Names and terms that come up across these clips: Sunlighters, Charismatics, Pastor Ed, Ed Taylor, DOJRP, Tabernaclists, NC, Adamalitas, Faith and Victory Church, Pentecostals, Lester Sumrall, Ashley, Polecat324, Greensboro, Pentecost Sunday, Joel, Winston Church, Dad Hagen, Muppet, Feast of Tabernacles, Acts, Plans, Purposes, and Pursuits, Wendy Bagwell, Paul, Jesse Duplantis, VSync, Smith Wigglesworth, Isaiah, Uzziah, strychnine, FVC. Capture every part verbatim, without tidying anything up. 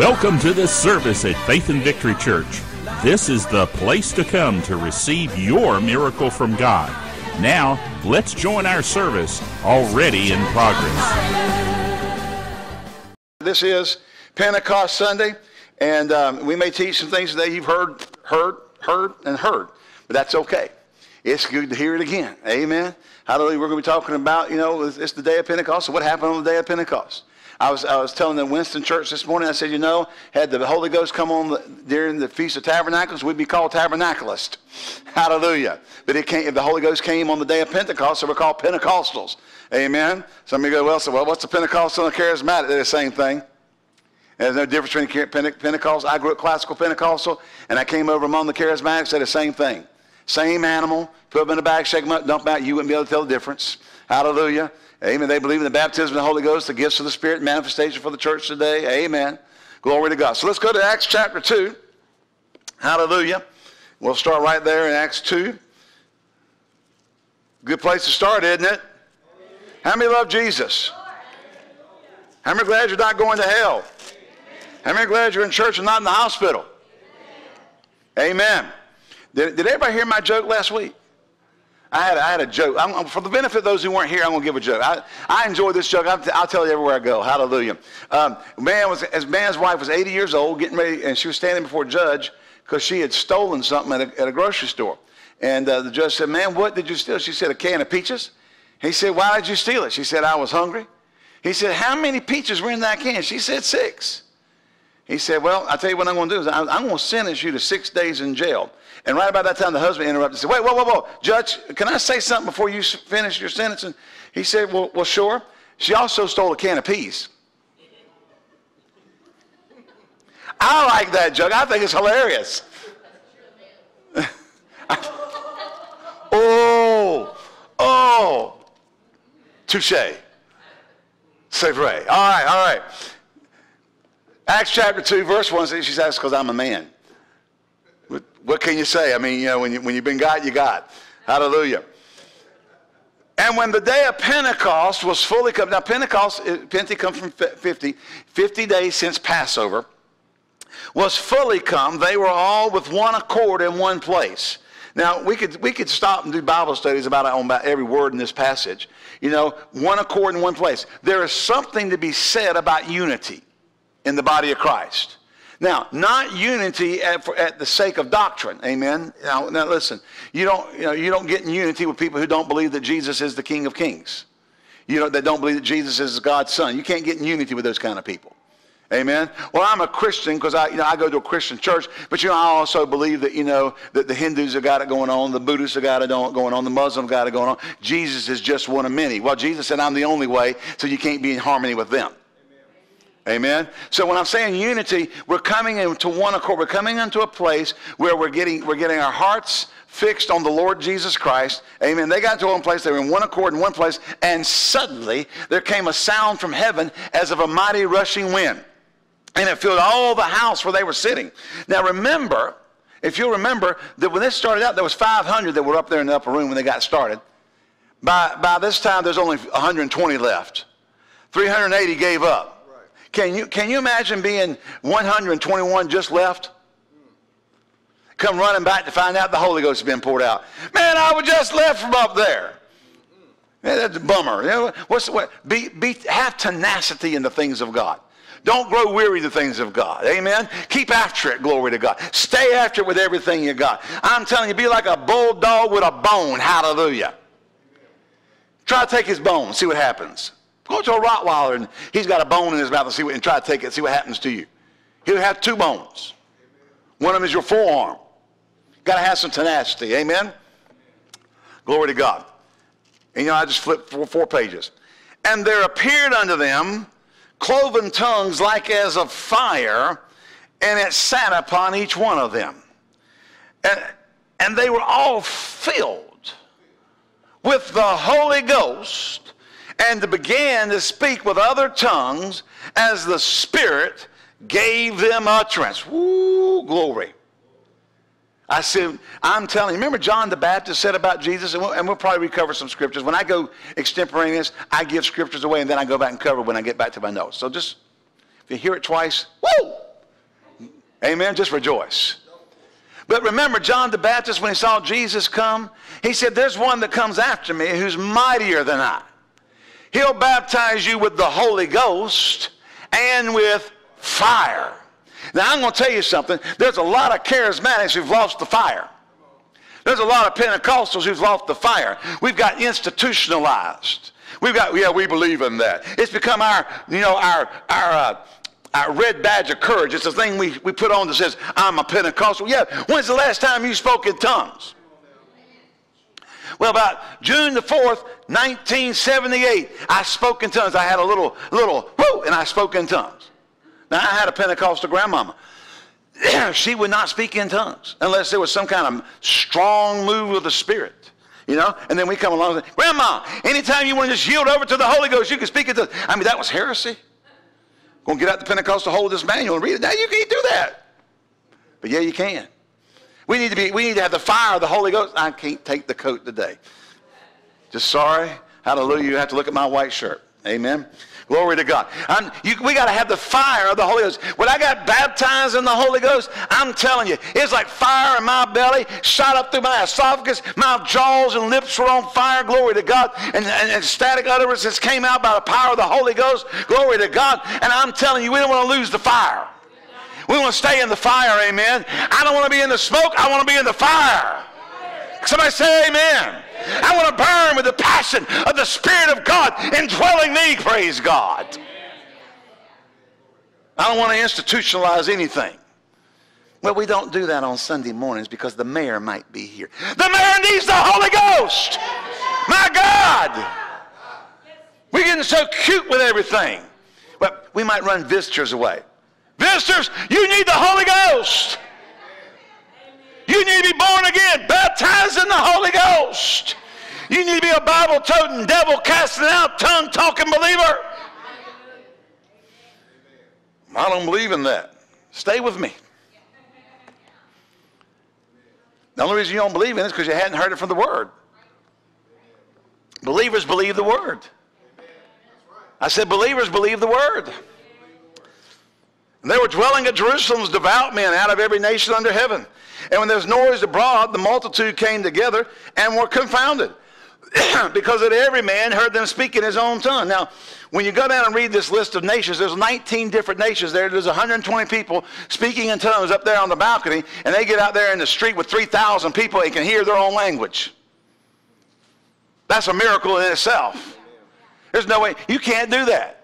Welcome to this service at Faith and Victory Church. This is the place to come to receive your miracle from God. Now, let's join our service already in progress. This is Pentecost Sunday, and um, we may teach some things today you've heard, heard, heard, and heard, but that's okay. It's good to hear it again. Amen. Hallelujah. We're going to be talking about, you know, it's the day of Pentecost, so what happened on the day of Pentecost? I was, I was telling the Winston Church this morning, I said, you know, had the Holy Ghost come on the, during the Feast of Tabernacles, we'd be called Tabernaclists. Hallelujah. But it came, if the Holy Ghost came on the day of Pentecost, so we're called Pentecostals. Amen. Some of you go, well, so, well, what's the Pentecostal and the Charismatic? They're the same thing. There's no difference between Pente Pentecost. I grew up classical Pentecostal, and I came over among the Charismatics. They're the same thing. Same animal. Put them in a bag, shake them up, dump them out. You wouldn't be able to tell the difference. Hallelujah. Amen. They believe in the baptism of the Holy Ghost, the gifts of the Spirit, manifestation for the church today. Amen. Glory to God. So let's go to Acts chapter two. Hallelujah. We'll start right there in Acts two. Good place to start, isn't it? How many love Jesus? How many are glad you're not going to hell? How many are glad you're in church and not in the hospital? Amen. Did, did everybody hear my joke last week? I had, I had a joke. I'm, for the benefit of those who weren't here, I'm going to give a joke. I, I enjoy this joke. I'll, I'll tell you everywhere I go. Hallelujah. Um, man was, as man's wife was eighty years old, getting ready, and she was standing before a judge because she had stolen something at a, at a grocery store. And uh, the judge said, "Man, what did you steal?" She said, "A can of peaches." He said, "Why did you steal it?" She said, "I was hungry." He said, "How many peaches were in that can?" She said, "Six." He said, "Well, I'll tell you what I'm going to do. Is I'm, I'm going to sentence you to six days in jail." And right about that time, the husband interrupted and said, "Wait, whoa, whoa, whoa. Judge, can I say something before you finish your sentence?" And he said, well, well, sure. "She also stole a can of peas." I like that joke. I think it's hilarious. oh, oh. Touche. C'est vrai. All right, all right. Acts chapter two, verse one, she says, "Because I'm a man." What, what can you say? I mean, you know, when, you, when you've been got, you got. Hallelujah. "And when the day of Pentecost was fully come." Now, Pentecost, Pente comes from fifty. fifty days since Passover. "Was fully come. They were all with one accord in one place." Now, we could, we could stop and do Bible studies about, on, about every word in this passage. You know, one accord in one place. There is something to be said about unity in the body of Christ. Now, not unity at, for, at the sake of doctrine. Amen. Now, now listen, you don't, you know, you don't get in unity with people who don't believe that Jesus is the King of Kings. You know, that don't believe that Jesus is God's Son. You can't get in unity with those kind of people. Amen. Well, I'm a Christian because I, you know, I go to a Christian church, but, you know, I also believe that, you know, that the Hindus have got it going on, the Buddhists have got it going on, the Muslims have got it going on. Jesus is just one of many. Well, Jesus said, "I'm the only way," so you can't be in harmony with them. Amen. So when I'm saying unity, we're coming into one accord. We're coming into a place where we're getting, we're getting our hearts fixed on the Lord Jesus Christ. Amen. They got to one place. They were in one accord in one place. And suddenly there came a sound from heaven as of a mighty rushing wind. And it filled all the house where they were sitting. Now remember, if you'll remember, that when this started out, there was five hundred that were up there in the upper room when they got started. By, by this time, there's only one hundred twenty left. three hundred eighty gave up. Can you, can you imagine being one hundred twenty-one just left? Come running back to find out the Holy Ghost has been poured out. "Man, I was just left from up there." Man, that's a bummer. You know, what's, what, be, be, have tenacity in the things of God. Don't grow weary of the things of God. Amen. Keep after it. Glory to God. Stay after it with everything you got. I'm telling you, be like a bulldog with a bone. Hallelujah. Try to take his bone. See what happens. Go to a Rottweiler and he's got a bone in his mouth and, see what, and try to take it and see what happens to you. He'll have two bones. One of them is your forearm. Got to have some tenacity. Amen? Amen. Glory to God. And you know, I just flipped four, four pages. "And there appeared unto them cloven tongues like as of fire, and it sat upon each one of them. And, and they were all filled with the Holy Ghost, and began to speak with other tongues as the Spirit gave them utterance." Woo, glory. I said, I'm telling you, remember John the Baptist said about Jesus, and we'll, and we'll probably recover some scriptures. When I go extemporaneous, I give scriptures away, and then I go back and cover when I get back to my notes. So just, if you hear it twice, woo, Amen. Just rejoice. But remember, John the Baptist, when he saw Jesus come, he said, there's one that comes after me who's mightier than I. He'll baptize you with the Holy Ghost and with fire. Now, I'm going to tell you something. There's a lot of charismatics who've lost the fire. There's a lot of Pentecostals who've lost the fire. We've got institutionalized. We've got, yeah, we believe in that. It's become our, you know, our, our, uh, our red badge of courage. It's the thing we, we put on that says, I'm a Pentecostal. Yeah, when's the last time you spoke in tongues? Well, about June the fourth, nineteen seventy-eight, I spoke in tongues. I had a little, little, whoo, and I spoke in tongues. Now, I had a Pentecostal grandmama. She would not speak in tongues unless there was some kind of strong move of the Spirit. You know, and then we come along and say, Grandma, anytime you want to just yield over to the Holy Ghost, you can speak in tongues. I mean, that was heresy. Going to get out the Pentecostal, hold this manual and read it. Now, you can't do that. But yeah, you can. We need to be, we need to have the fire of the Holy Ghost. I can't take the coat today. Just sorry. Hallelujah. You have to look at my white shirt. Amen. Glory to God. I'm, you, we got to have the fire of the Holy Ghost. When I got baptized in the Holy Ghost, I'm telling you, it's like fire in my belly, shot up through my esophagus, my jaws and lips were on fire. Glory to God. And, and, and static utterances came out by the power of the Holy Ghost. Glory to God. And I'm telling you, we don't want to lose the fire. We want to stay in the fire. Amen. I don't want to be in the smoke. I want to be in the fire. Somebody say amen. I want to burn with the passion of the Spirit of God indwelling me, praise God. I don't want to institutionalize anything. Well, we don't do that on Sunday mornings because the mayor might be here. The mayor needs the Holy Ghost. My God. We're getting so cute with everything. But we might run visitors away. Visitors, you need the Holy Ghost. You need to be born again, baptized in the Holy Ghost. You need to be a Bible-toting, devil-casting out, tongue-talking believer. I don't believe in that. Stay with me. The only reason you don't believe in it is because you hadn't heard it from the Word. Believers believe the Word. I said believers believe the Word. And they were dwelling at Jerusalem's devout men out of every nation under heaven. And when there was noise abroad, the multitude came together and were confounded because that every man heard them speak in his own tongue. Now, when you go down and read this list of nations, there's nineteen different nations there. There's one hundred twenty people speaking in tongues up there on the balcony, and they get out there in the street with three thousand people and can hear their own language. That's a miracle in itself. There's no way. You can't do that.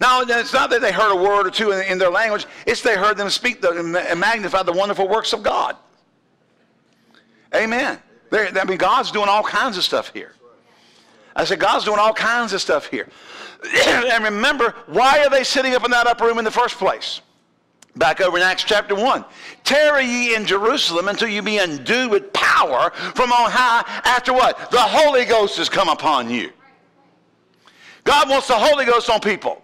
Now, it's not that they heard a word or two in, in their language. It's they heard them speak the, and magnify the wonderful works of God. Amen. They're, I mean, God's doing all kinds of stuff here. I said, God's doing all kinds of stuff here. And remember, why are they sitting up in that upper room in the first place? Back over in Acts chapter one. Tarry ye in Jerusalem until you be endued with power from on high. After what? The Holy Ghost has come upon you. God wants the Holy Ghost on people.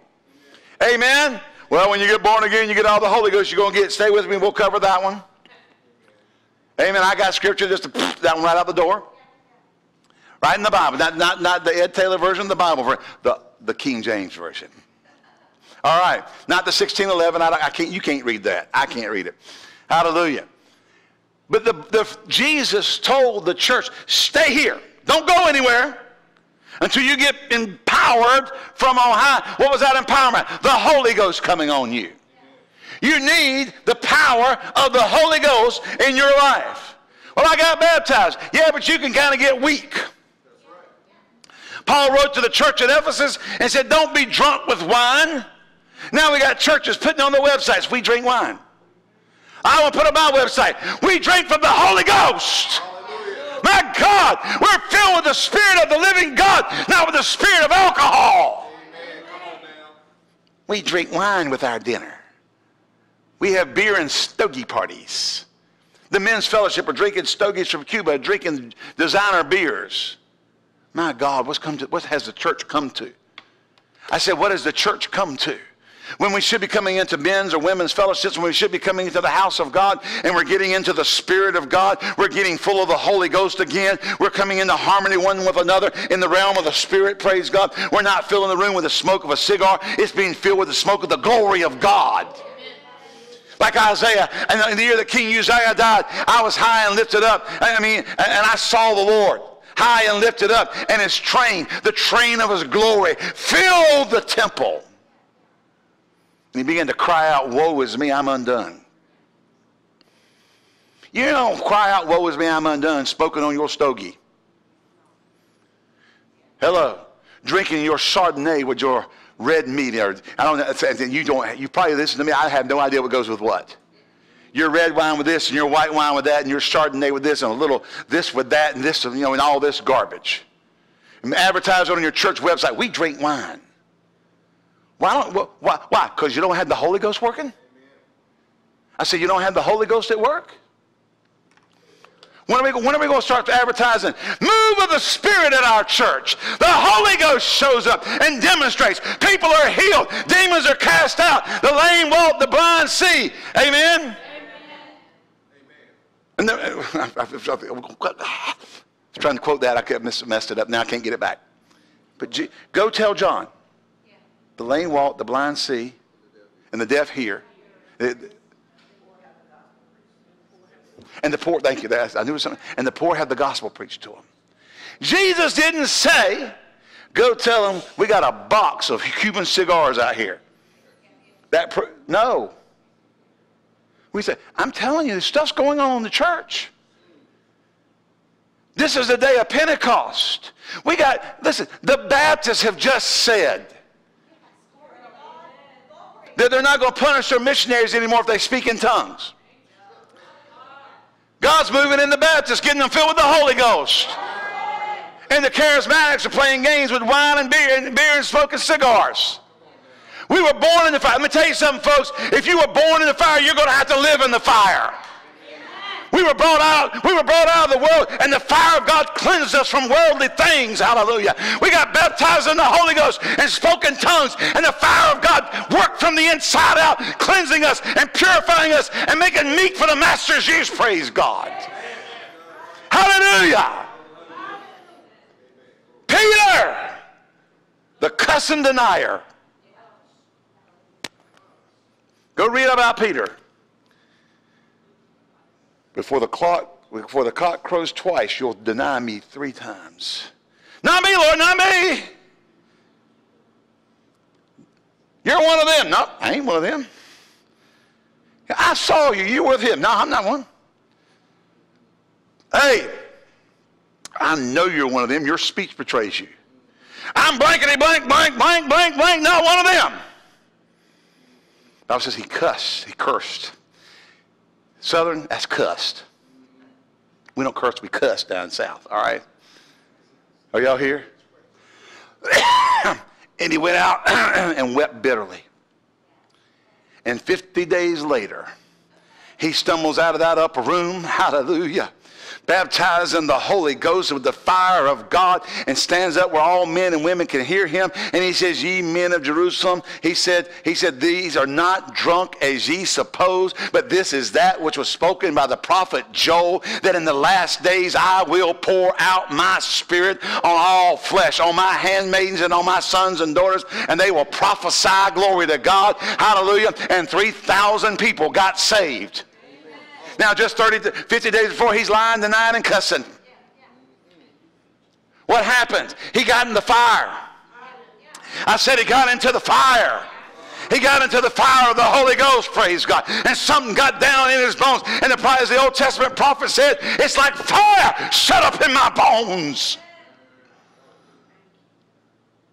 Amen. Well, when you get born again, you get all the Holy Ghost. You're going to get. Stay with me. We'll cover that one. Amen. I got scripture just to, that one right out the door. Right in the Bible. Not, not, not the Ed Taylor version of the Bible. The, the King James version. All right. Not the sixteen eleven. I, I can't, you can't read that. I can't read it. Hallelujah. But the, the, Jesus told the church, stay here. Don't go anywhere. Until you get empowered from on high. What was that empowerment? The Holy Ghost coming on you. You need the power of the Holy Ghost in your life. Well, I got baptized. Yeah, but you can kind of get weak. Paul wrote to the church at Ephesus and said, don't be drunk with wine. Now we got churches putting on their websites, we drink wine. I will put on my website, we drink from the Holy Ghost. My God, we're filled with the Spirit of the living God, not with the spirit of alcohol. Amen. Come on now. We drink wine with our dinner. We have beer and stogie parties. The men's fellowship are drinking stogies from Cuba, drinking designer beers. My God, what's come to, what has the church come to? I said, what has the church come to? When we should be coming into men's or women's fellowships, when we should be coming into the house of God, and we're getting into the Spirit of God, we're getting full of the Holy Ghost again. We're coming into harmony one with another in the realm of the Spirit, praise God. We're not filling the room with the smoke of a cigar. It's being filled with the smoke of the glory of God. like Isaiah. And in the year that King Uzziah died, I was high and lifted up. I mean, and I saw the Lord high and lifted up, and his train, the train of his glory, filled the temple. And he began to cry out, woe is me, I'm undone. You don't cry out, woe is me, I'm undone, spoken on your stogie. Hello. Drinking your Chardonnay with your red meat. Or, I don't know, you, don't, you probably listen to me, I have no idea what goes with what. Your red wine with this, and your white wine with that, and your Chardonnay with this, and a little this with that, and this, you know, and all this garbage. And advertise on your church website, we drink wine. Why? Don't, why? Why? Because you don't have the Holy Ghost working? I said, you don't have the Holy Ghost at work? When are, we, when are we going to start advertising? Move of the Spirit at our church. The Holy Ghost shows up and demonstrates. People are healed. Demons are cast out. The lame walk, the blind see. Amen? Amen. And I was trying to quote that. I kept messed it up. Now I can't get it back. But go tell John. The lame walk, the blind see, and the deaf hear. It, And the poor, thank you, I knew something. And the poor had the gospel preached to them. Jesus didn't say, go tell them we got a box of Cuban cigars out here. That No. We said, I'm telling you, this stuff's going on in the church. This is the day of Pentecost. We got, listen, the Baptists have just said that they're not going to punish their missionaries anymore if they speak in tongues. God's moving in the Baptists, getting them filled with the Holy Ghost. And the Charismatics are playing games with wine and beer and, beer and smoking cigars. We were born in the fire. Let me tell you something, folks. If you were born in the fire, you're going to have to live in the fire. We were brought out, we were brought out of the world, and the fire of God cleansed us from worldly things. Hallelujah. We got baptized in the Holy Ghost and spoke in tongues, and the fire of God worked from the inside out, cleansing us and purifying us and making meat for the master's use. Praise God. Hallelujah. Peter, the cussing denier. Go read about Peter. Before the clock, before the cock crows twice, you'll deny me three times. Not me, Lord, not me. You're one of them. No, I ain't one of them. I saw you. You were with him. No, I'm not one. Hey, I know you're one of them. Your speech betrays you. I'm blankety blank, blank, blank, blank, blank. Not one of them. The Bible says he cussed. He cursed. Southern, that's cussed. We don't curse, we cuss down south, all right? Are y'all here? And he went out and wept bitterly. And fifty days later, he stumbles out of that upper room, hallelujah, baptized in the Holy Ghost with the fire of God, and stands up where all men and women can hear him. And he says, ye men of Jerusalem, he said, he said, these are not drunk as ye suppose, but this is that which was spoken by the prophet Joel, that in the last days I will pour out my spirit on all flesh, on my handmaidens and on my sons and daughters, and they will prophesy. Glory to God. Hallelujah. And three thousand people got saved. Now, just thirty to fifty days before, he's lying, denying, and cussing. Yeah, yeah. What happened? He got in the fire. I said he got into the fire. He got into the fire of the Holy Ghost, praise God. And something got down in his bones. And the, as the Old Testament prophet said, it's like fire shut up in my bones.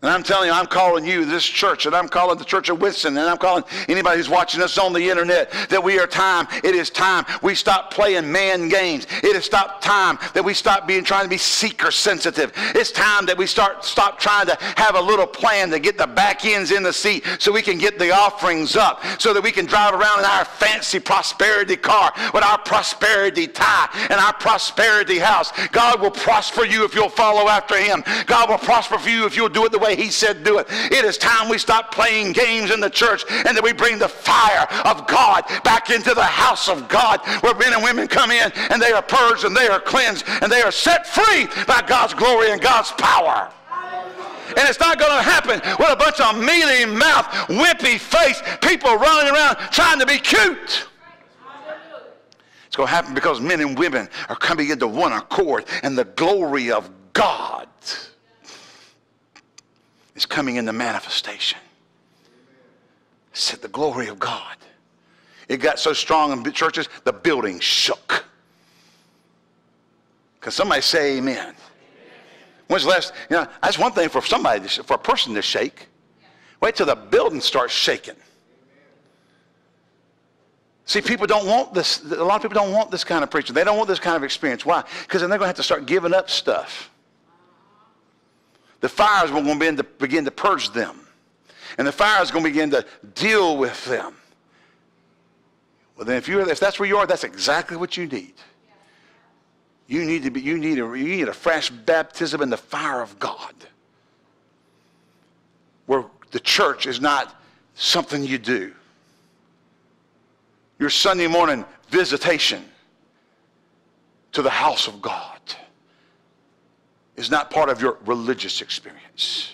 And I'm telling you, I'm calling you, this church, and I'm calling the Church of Winston, and I'm calling anybody who's watching us on the internet, that we are time. It is time. We stop playing man games. It is stop time that we stop being trying to be seeker sensitive. It's time that we start stop trying to have a little plan to get the back ends in the seat so we can get the offerings up, so that we can drive around in our fancy prosperity car with our prosperity tie and our prosperity house. God will prosper you if you'll follow after him. God will prosper for you if you'll do it the way he said do it. It is time we stop playing games in the church, and that we bring the fire of God back into the house of God, where men and women come in and they are purged and they are cleansed and they are set free by God's glory and God's power. And it's not going to happen with a bunch of mealy mouth, wimpy faced people running around trying to be cute. It's going to happen because men and women are coming into one accord, and the glory of God is coming into manifestation. I said the glory of God. It got so strong in churches, the building shook. Can somebody say amen? Amen. When's the last, you know, that's one thing for somebody, to, for a person to shake. Wait till the building starts shaking. Amen. See, people don't want this. A lot of people don't want this kind of preaching. They don't want this kind of experience. Why? Because then they're going to have to start giving up stuff. The fire is going to begin to, begin to purge them. And the fire is going to begin to deal with them. Well, then if, you're, if that's where you are, that's exactly what you need. You need, to be, you, need a, you need a fresh baptism in the fire of God, where the church is not something you do. Your Sunday morning visitation to the house of God is not part of your religious experience.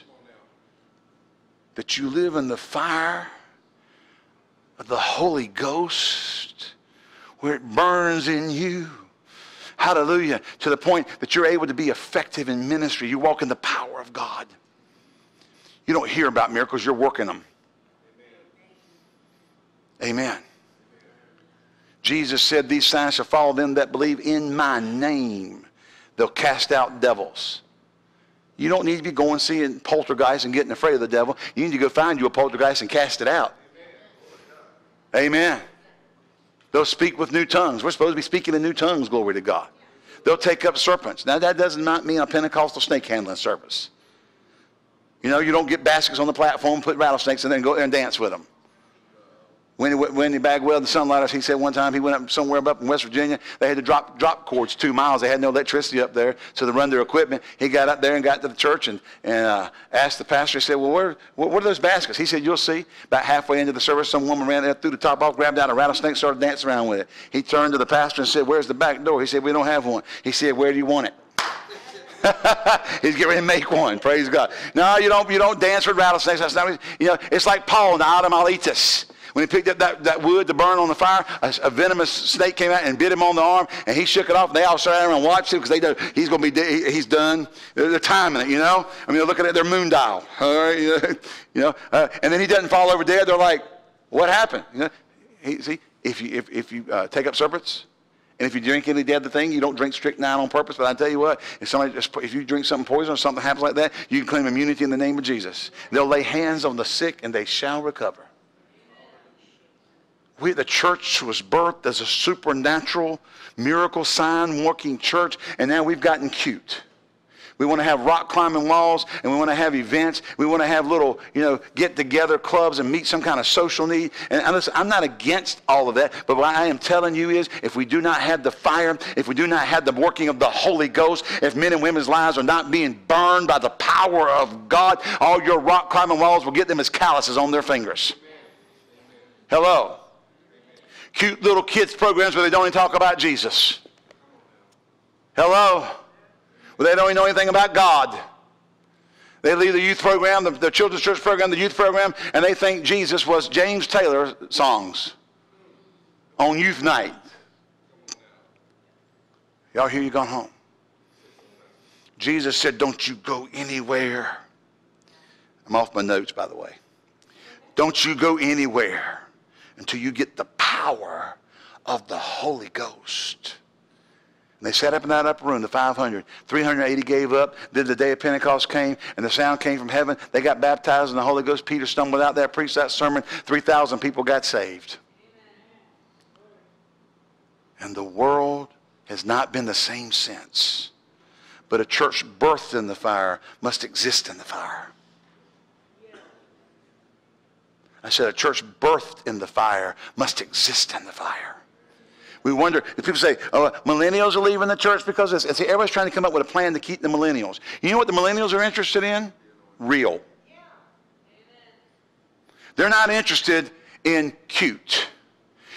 That you live in the fire of the Holy Ghost, where it burns in you. Hallelujah. To the point that you're able to be effective in ministry. You walk in the power of God. You don't hear about miracles. You're working them. Amen. Amen. Jesus said, these signs shall follow them that believe in my name. They'll cast out devils. You don't need to be going seeing poltergeists and getting afraid of the devil. You need to go find you a poltergeist and cast it out. Amen. Amen. They'll speak with new tongues. We're supposed to be speaking in new tongues, glory to God. They'll take up serpents. Now, that does not mean a Pentecostal snake handling service. You know, you don't get baskets on the platform, put rattlesnakes in there, and go there and dance with them. Wendy, Wendy Bagwell, the Sunlighters, he said one time he went up somewhere up in West Virginia. They had to drop drop cords two miles. They had no electricity up there, so they run their equipment. He got up there and got to the church and, and uh, asked the pastor. He said, well, where, what are those baskets? He said, you'll see. About halfway into the service, some woman ran there, threw the top off, grabbed out a rattlesnake, started dancing around with it. He turned to the pastor and said, where's the back door? He said, we don't have one. He said, where do you want it? He's getting ready to make one. Praise God. No, you don't, you don't dance with rattlesnakes. That's not, you know, it's like Paul in the Adamalitas. When he picked up that, that wood to burn on the fire, a, a venomous snake came out and bit him on the arm, and he shook it off. And they all sat there and watched him because they know he's going to be he, he's done. They're, they're timing it, you know. I mean, they're looking at their moon dial, all right, you know. You know uh, and then he doesn't fall over dead. They're like, "What happened?" You know, he, see, if you if if you uh, take up serpents, and if you drink any deadly thing, you don't drink strychnine on purpose. But I tell you what, if somebody just, if you drink something poison or something happens like that, you can claim immunity in the name of Jesus. They'll lay hands on the sick, and they shall recover. We, the church was birthed as a supernatural, miracle sign working church, and now we've gotten cute. We want to have rock climbing walls, and we want to have events. We want to have little, you know, get-together clubs and meet some kind of social need. And, and listen, I'm not against all of that, but what I am telling you is if we do not have the fire, if we do not have the working of the Holy Ghost, if men and women's lives are not being burned by the power of God, all your rock climbing walls will get them as calluses on their fingers. Hello. Cute little kids programs where they don't even talk about Jesus. Hello? Where they don't even know anything about God. They leave the youth program, the, the children's church program, the youth program, and they think Jesus was James Taylor songs on youth night. Y'all hear you gone home. Jesus said, don't you go anywhere. I'm off my notes, by the way. Don't you go anywhere until you get the power of the Holy Ghost. And they sat up in that upper room, the five hundred. three hundred eighty gave up. Then the day of Pentecost came, and the sound came from heaven. They got baptized in the Holy Ghost. Peter stumbled out there, preached that sermon. three thousand people got saved. And the world has not been the same since. But a church birthed in the fire must exist in the fire. I said, a church birthed in the fire must exist in the fire. We wonder, if people say, oh, millennials are leaving the church because of this. See, everybody's trying to come up with a plan to keep the millennials. You know what the millennials are interested in? Real. Yeah. They're not interested in cute.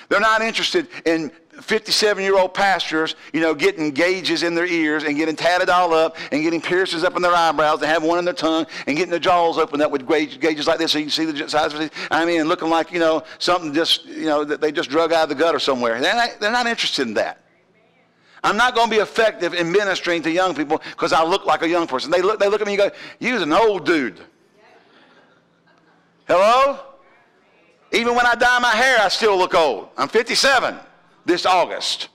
They're not interested in fifty-seven-year-old pastors, you know, getting gauges in their ears and getting tatted all up and getting piercings up in their eyebrows and having one in their tongue and getting their jaws opened up with gauge, gauges like this so you can see the size of it. I mean, looking like, you know, something just, you know, that they just drug out of the gutter somewhere. They're not, they're not interested in that. I'm not going to be effective in ministering to young people because I look like a young person. They look, they look at me and go, you're an old dude. Hello? Even when I dye my hair, I still look old. I'm fifty-seven this August.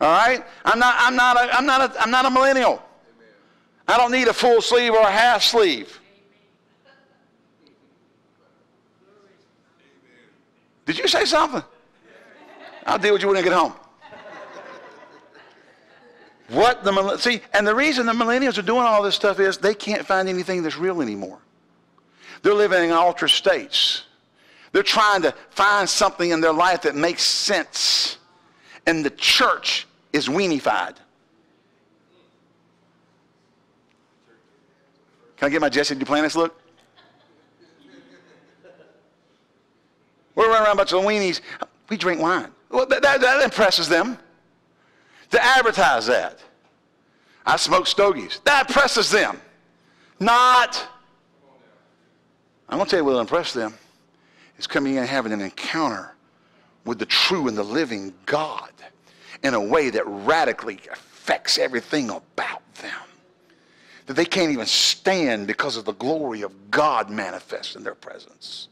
All right? I'm not, I'm not, a, I'm not, a, I'm not a millennial. I don't need a full sleeve or a half sleeve. Did you say something? I'll deal with you when I get home. What the, see, and the reason the millennials are doing all this stuff is they can't find anything that's real anymore. They're living in altar states. They're trying to find something in their life that makes sense. And the church is weenified. Can I get my Jesse Duplantis look? We're running around a bunch of weenies. We drink wine. Well, that, that, that impresses them. To advertise that. I smoke stogies. That impresses them. Not. I'm going to tell you what will impress them. It's coming in and having an encounter with the true and the living God in a way that radically affects everything about them. That they can't even stand because of the glory of God manifest in their presence.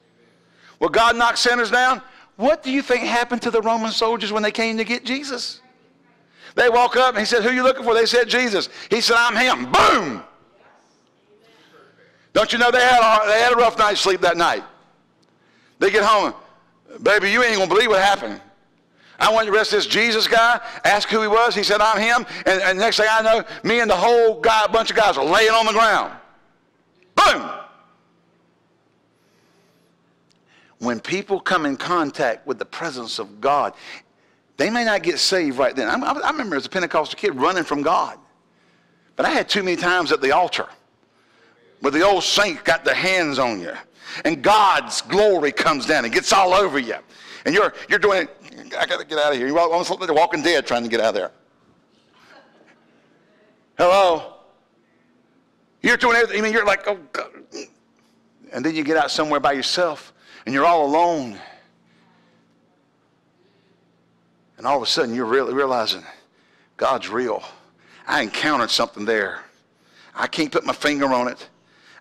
Will God knock sinners down? What do you think happened to the Roman soldiers when they came to get Jesus? They walk up and he said, who are you looking for? They said, Jesus. He said, I'm him. Boom! Don't you know they had, a, they had a rough night's sleep that night. They get home. Baby, you ain't going to believe what happened. I want you to arrest this Jesus guy. Ask who he was. He said, I'm him. And, and next thing I know, me and the whole guy, a bunch of guys are laying on the ground. Boom! When people come in contact with the presence of God, they may not get saved right then. I, I remember as a Pentecostal kid running from God. But I had too many times at the altar where the old saint got their hands on you. And God's glory comes down and gets all over you. And you're, you're doing, I got to get out of here. You're almost like the walking dead trying to get out of there. Hello? You're doing everything. I mean, you're like, oh, God. And then you get out somewhere by yourself. And you're all alone. And all of a sudden you're really realizing God's real. I encountered something there. I can't put my finger on it.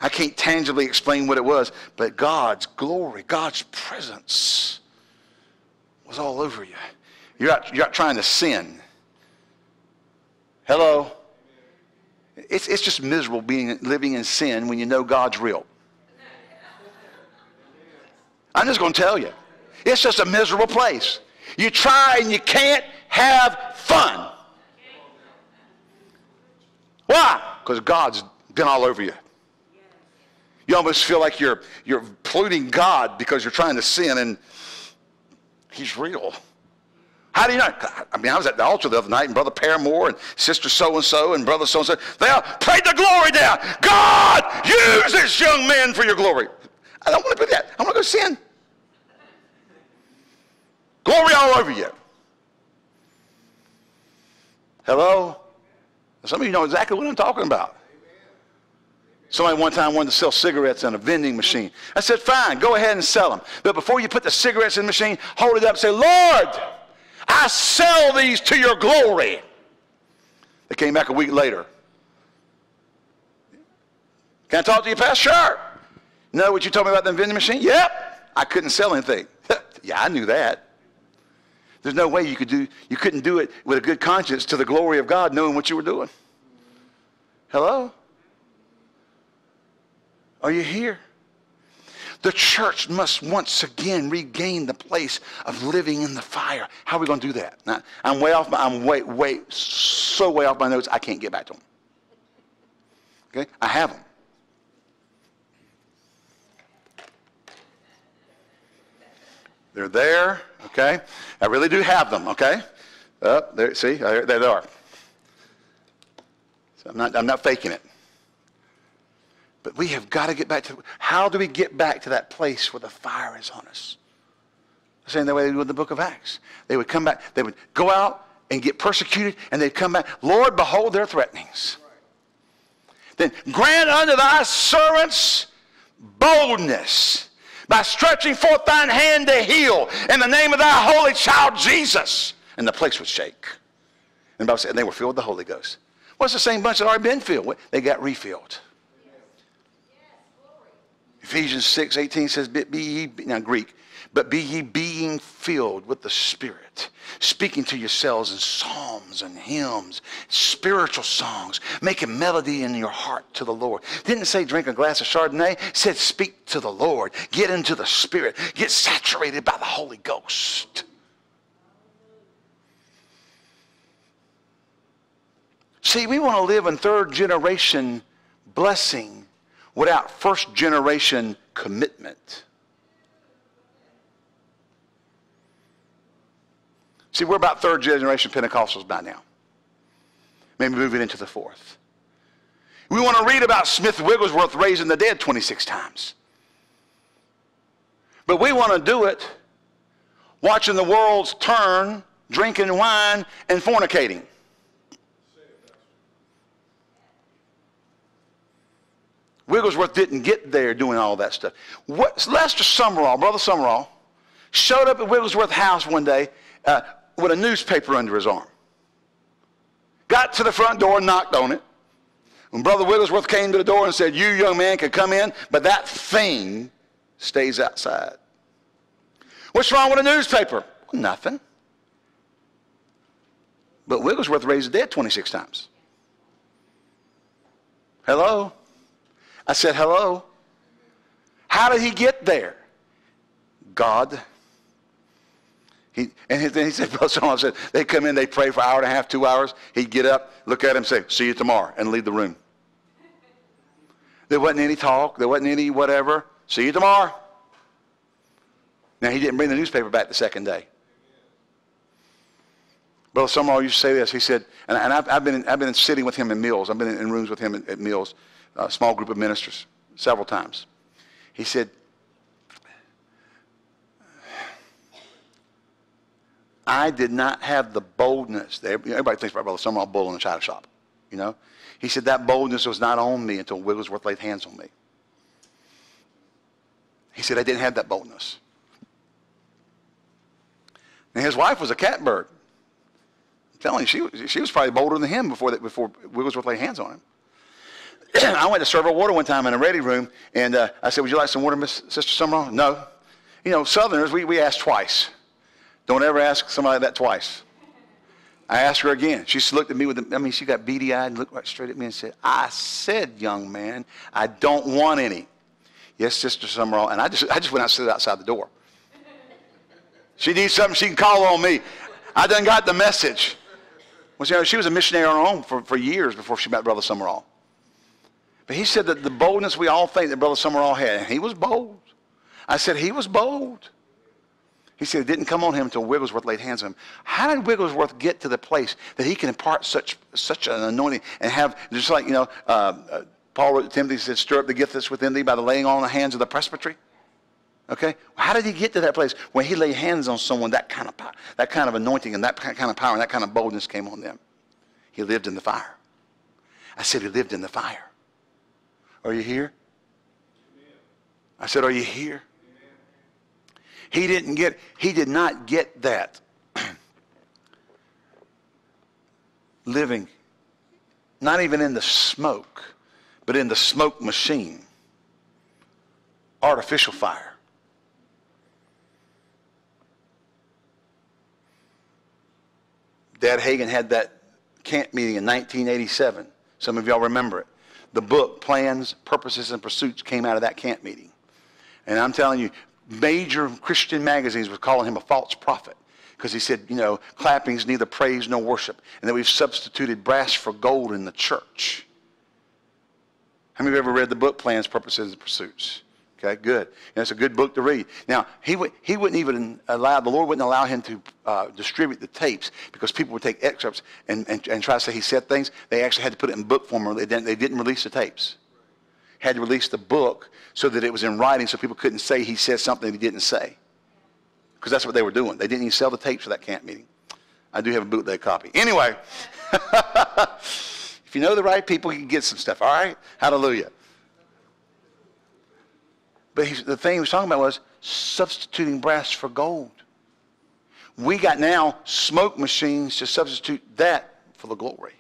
I can't tangibly explain what it was. But God's glory, God's presence was all over you. You're out, you're out trying to sin. Hello? It's, it's just miserable being living in sin when you know God's real. I'm just going to tell you. It's just a miserable place. You try and you can't have fun. Why? Because God's been all over you. You almost feel like you're, you're polluting God because you're trying to sin and he's real. How do you know? I mean, I was at the altar the other night and Brother Paramore and Sister So-and-so and Brother So-and-so, they all prayed the glory down. God, use this young man for your glory. I don't want to do that. I want to go sin. Glory all over you. Hello? Some of you know exactly what I'm talking about. Somebody one time wanted to sell cigarettes on a vending machine. I said, fine, go ahead and sell them. But before you put the cigarettes in the machine, hold it up and say, Lord, I sell these to your glory. They came back a week later. Can I talk to you, Pastor? Sure. Know what you told me about the vending machine? Yep. I couldn't sell anything. Yeah, I knew that. There's no way you could do, you couldn't do it with a good conscience to the glory of God knowing what you were doing. Hello? Are you here? The church must once again regain the place of living in the fire. How are we going to do that? Now, I'm way off, my, I'm way, way, so way off my notes, I can't get back to them. Okay? I have them. They're there, okay? I really do have them, okay? Oh, there, see, there they are. So I'm not, I'm not faking it. But we have got to get back to, how do we get back to that place where the fire is on us? The same way they do in the book of Acts. They would come back, they would go out and get persecuted, and they'd come back. Lord, behold their threatenings. Then grant unto thy servants boldness, by stretching forth thine hand to heal in the name of thy holy child Jesus. And the place would shake. And the Bible said, and they were filled with the Holy Ghost. Well, it's the same bunch that already been filled. They got refilled. Yes. Yes, Ephesians six eighteen says, be ye, now Greek, but be ye being filled with the Spirit, speaking to yourselves in psalms and hymns, spiritual songs, making melody in your heart to the Lord. Didn't say drink a glass of Chardonnay. It said speak to the Lord. Get into the Spirit. Get saturated by the Holy Ghost. See, we want to live in third generation blessing without first generation commitment. See, we're about third generation Pentecostals by now. Maybe moving into the fourth. We want to read about Smith Wigglesworth raising the dead twenty-six times. But we want to do it watching the world's turn, drinking wine, and fornicating. Wigglesworth didn't get there doing all that stuff. What, Lester Sumrall, Brother Sumrall, showed up at Wigglesworth's house one day uh, with a newspaper under his arm. Got to the front door and knocked on it. When Brother Wigglesworth came to the door and said, you young man can come in, but that thing stays outside. What's wrong with a newspaper? Well, nothing. But Wigglesworth raised the dead twenty-six times. Hello? I said, hello. How did he get there? God. He, and then he said, someone said, they come in, they pray for an hour and a half, two hours. He'd get up, look at him, say, see you tomorrow, and leave the room. There wasn't any talk. There wasn't any whatever. See you tomorrow. Now, he didn't bring the newspaper back the second day. Brother Sumrall used to say this. He said, and, and I've, I've, been, I've been sitting with him in meals. I've been in, in rooms with him at, at meals. A small group of ministers several times. He said, I did not have the boldness. Everybody thinks about Brother Sumrall bull in the china shop, you know. He said that boldness was not on me until Wigglesworth laid hands on me. He said, I didn't have that boldness. And his wife was a catbird. I'm telling you, she, she was probably bolder than him before, that, before Wigglesworth laid hands on him. I went to serve her water one time in a ready room, and uh, I said, would you like some water, Miss Sister Sumrall? No. You know, Southerners, we, we ask twice. Don't ever ask somebody like that twice. I asked her again. She looked at me with, the, I mean, she got beady-eyed and looked right straight at me and said, I said, young man, I don't want any. Yes, Sister Sumrall. And I just, I just went out and stood outside the door. She needs something, she can call on me. I done got the message. Well, you know, she was a missionary on her own for, for years before she met Brother Sumrall. But he said that the boldness we all think that Brother Sumrall had, he was bold. I said, he was bold. He said it didn't come on him until Wigglesworth laid hands on him. How did Wigglesworth get to the place that he can impart such such an anointing and have, just like, you know, uh, Paul wrote to Timothy, he said, stir up the gift that's within thee by the laying on the hands of the presbytery? Okay? How did he get to that place when he laid hands on someone, that kind of power, that kind of anointing and that kind of power and that kind of boldness came on them? He lived in the fire. I said he lived in the fire. Are you here? I said, are you here? He didn't get, he did not get that living, not even in the smoke, but in the smoke machine, artificial fire. Dad Hagen had that camp meeting in nineteen eighty-seven. Some of y'all remember it. The book, Plans, Purposes, and Pursuits, came out of that camp meeting. And I'm telling you, major Christian magazines were calling him a false prophet because he said, you know, clapping's neither praise nor worship, and that we've substituted brass for gold in the church. How many of you have ever read the book, Plans, Purposes, and Pursuits? Okay, good. And it's a good book to read. Now, he, would, he wouldn't even allow, the Lord wouldn't allow him to uh, distribute the tapes because people would take excerpts and, and, and try to say he said things. They actually had to put it in book form. Or they, didn't, they didn't release the tapes. Had to release the book so that it was in writing so people couldn't say he said something he didn't say. Because that's what they were doing. They didn't even sell the tapes for that camp meeting. I do have a bootleg copy. Anyway, if you know the right people, you can get some stuff, all right? Hallelujah. But he, the thing he was talking about was substituting brass for gold. We got now smoke machines to substitute that for the glory.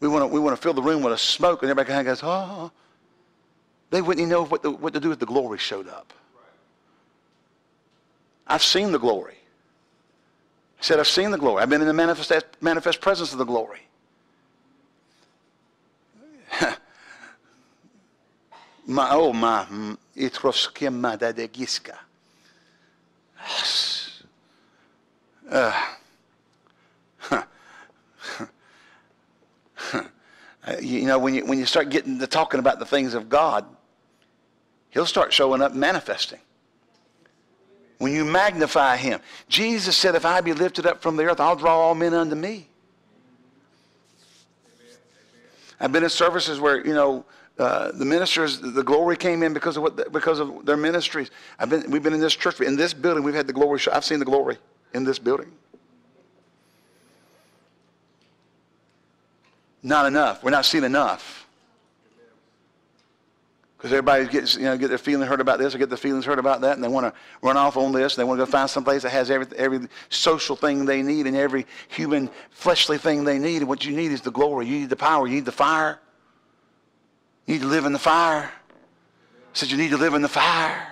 We want to we want to fill the room with a smoke, and everybody kind of goes, oh. They wouldn't even know what to, what to do if the glory showed up. I've seen the glory. I said, I've seen the glory. I've been in the manifest, manifest presence of the glory. My, oh, my. Uh, huh. You know, when you, when you start getting to talking about the things of God, he'll start showing up manifesting. When you magnify him. Jesus said, if I be lifted up from the earth, I'll draw all men unto me. Amen. I've been in services where, you know, uh, the ministers, the glory came in because of, what the, because of their ministries. I've been, we've been in this church, in this building, we've had the glory show. I've seen the glory in this building. Not enough. We're not seeing enough. Because everybody gets, you know, get their feelings hurt about this or get their feelings hurt about that, and they want to run off on this, and they want to go find someplace that has every, every social thing they need and every human fleshly thing they need. And what you need is the glory. You need the power. You need the fire. You need to live in the fire. I said you need to live in the fire.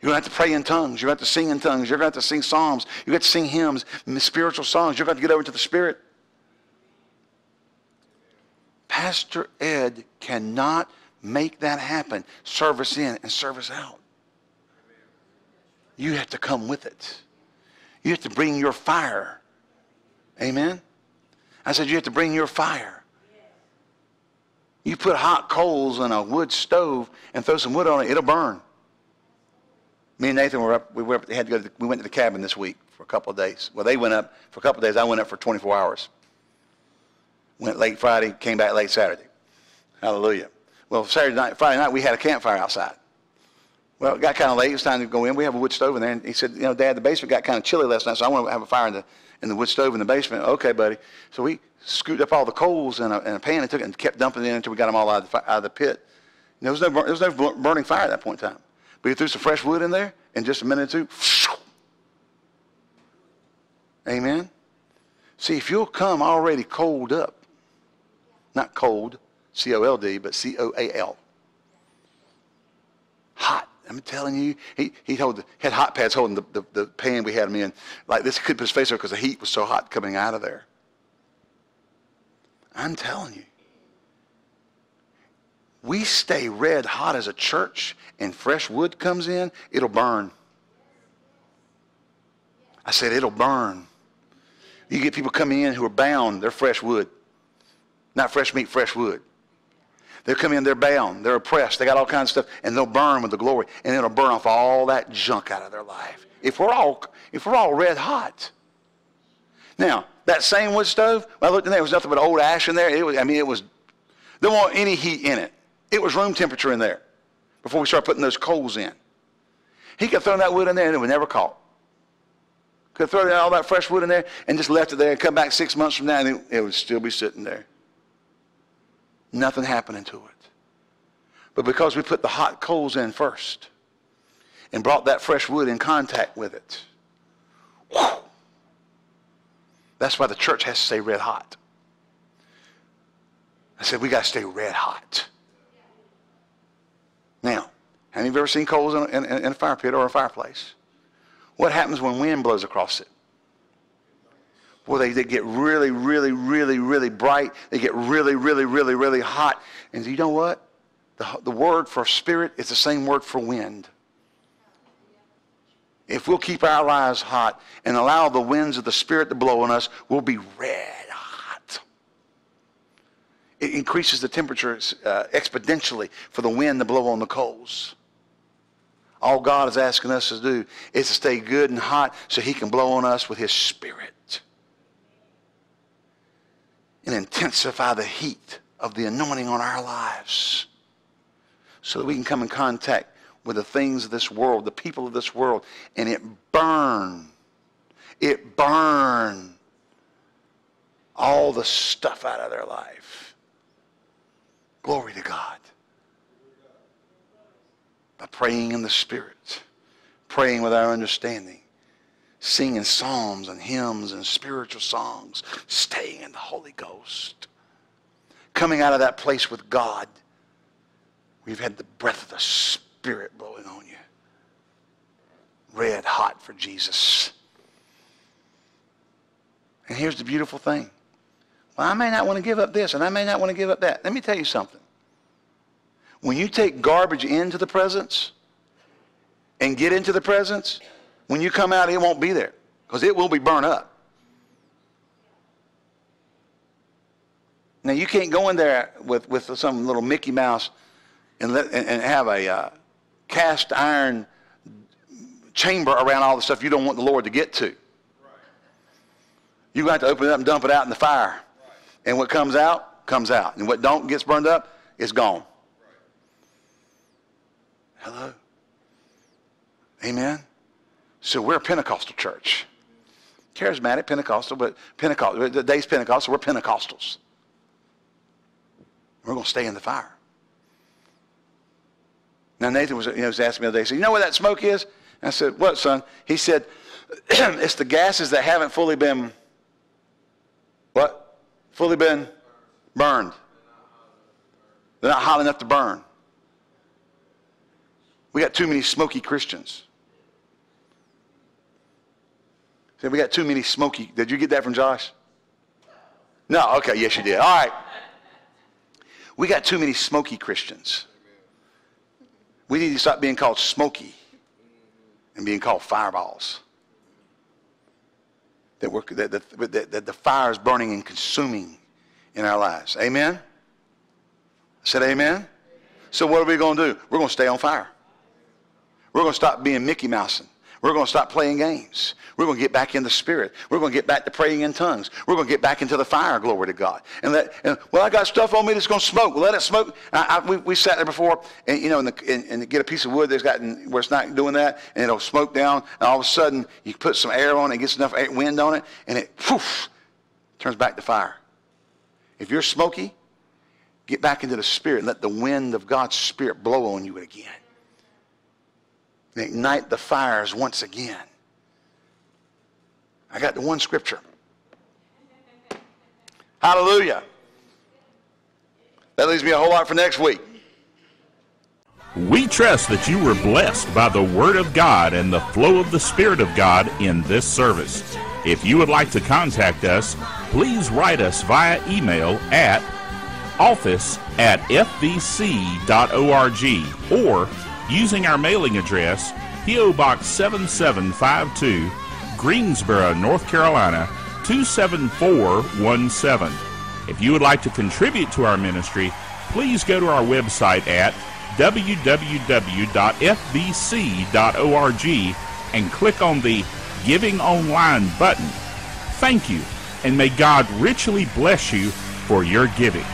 You're going to have to pray in tongues. You're going to have to sing in tongues. You're going to have to sing psalms. You're going to have to sing hymns, spiritual songs. You're going to have to get over to the Spirit. Pastor Ed cannot make that happen. Service in and service out. You have to come with it. You have to bring your fire. Amen? I said you have to bring your fire. You put hot coals on a wood stove and throw some wood on it, it'll burn. Me and Nathan were up, we, were up, had to go to the, we went to the cabin this week for a couple of days. Well, they went up for a couple of days. I went up for twenty-four hours. Went late Friday, came back late Saturday. Hallelujah. Well, Saturday night, Friday night, we had a campfire outside. Well, it got kind of late. It was time to go in. We have a wood stove in there. And he said, you know, Dad, the basement got kind of chilly last night, so I want to have a fire in the, in the wood stove in the basement. Okay, buddy. So we scooped up all the coals in a, in a pan and took it and kept dumping it in until we got them all out of the, out of the pit. And there was no, there was no burning fire at that point in time. But he threw some fresh wood in there, and just a minute or two, whoosh. Amen? See, if you'll come already cold up, not cold, C O L D, but C O A L. Hot. I'm telling you, he, he held the, had hot pads holding the, the, the pan we had him in. Like this, he couldn't put his face over because the heat was so hot coming out of there. I'm telling you. We stay red hot as a church and fresh wood comes in, it'll burn. I said, it'll burn. You get people coming in who are bound, they're fresh wood. Not fresh meat, fresh wood. They'll come in, they're bound, they're oppressed, they got all kinds of stuff, and they'll burn with the glory, and it'll burn off all that junk out of their life. If we're all, if we're all red hot. Now, that same wood stove, when I looked in there, there was nothing but old ash in there. It was, I mean, it was, there wasn't any heat in it. It was room temperature in there before we started putting those coals in. He could throw that wood in there, and it would never caught. Could throw all that fresh wood in there, and just left it there, and come back six months from now, and it, it would still be sitting there. Nothing happening to it. But because we put the hot coals in first and brought that fresh wood in contact with it, whew, that's why the church has to stay red hot. I said, we got to stay red hot. Now, have you ever seen coals in a, in, in a fire pit or a fireplace? What happens when wind blows across it? Well, they, they get really, really, really, really bright. They get really, really, really, really hot. And you know what? The, the word for spirit is the same word for wind. If we'll keep our lives hot and allow the winds of the Spirit to blow on us, we'll be red hot. It increases the temperature uh, exponentially for the wind to blow on the coals. All God is asking us to do is to stay good and hot so he can blow on us with his Spirit. And intensify the heat of the anointing on our lives so that we can come in contact with the things of this world, the people of this world, and it burn. It burn all the stuff out of their life. Glory to God. By praying in the Spirit, praying with our understanding, singing psalms and hymns and spiritual songs, staying in the Holy Ghost, coming out of that place with God. We've had the breath of the Spirit blowing on you, red hot for Jesus. And here's the beautiful thing. Well, I may not want to give up this, and I may not want to give up that. Let me tell you something. When you take garbage into the presence and get into the presence, when you come out, it won't be there because it will be burned up. Now, you can't go in there with, with some little Mickey Mouse and, let, and, and have a uh, cast iron chamber around all the stuff you don't want the Lord to get to. You have to open it up and dump it out in the fire. Right. And what comes out, comes out. And what don't gets burned up, it's gone. Right. Hello? Amen? So we're a Pentecostal church. Charismatic, Pentecostal, but Pentecostal. Today's Pentecostal, we're Pentecostals. We're going to stay in the fire. Now, Nathan was, you know, was asking me the other day, he said, you know where that smoke is? And I said, what, son? He said, it's the gases that haven't fully been... What? Fully been burned. They're not hot enough to burn. We got too many smoky Christians. See, we got too many smoky. Did you get that from Josh? No, okay, yes you did. All right. We got too many smoky Christians. We need to stop being called smoky and being called fireballs. That, we're, that, that, that the fire is burning and consuming in our lives. Amen? I said amen? Amen. So what are we going to do? We're going to stay on fire. We're going to stop being Mickey Mousing. We're going to stop playing games. We're going to get back in the Spirit. We're going to get back to praying in tongues. We're going to get back into the fire, glory to God. And, let, and well, I got stuff on me that's going to smoke. Well, let it smoke. I, I, we, we sat there before, and you know, and, the, and, and get a piece of wood that's gotten where it's not doing that, and it'll smoke down. And all of a sudden, you put some air on it, gets enough air, wind on it, and it poof, turns back to fire. If you're smoky, get back into the Spirit and let the wind of God's Spirit blow on you again. And ignite the fires once again. I got the one scripture. Hallelujah. That leaves me a whole lot for next week. We trust that you were blessed by the Word of God and the flow of the Spirit of God in this service. If you would like to contact us, please write us via email at office at f v c dot org or using our mailing address, P O Box seven seven five two, Greensboro, North Carolina, two seven four one seven. If you would like to contribute to our ministry, please go to our website at w w w dot f v c dot org and click on the Giving Online button. Thank you, and may God richly bless you for your giving.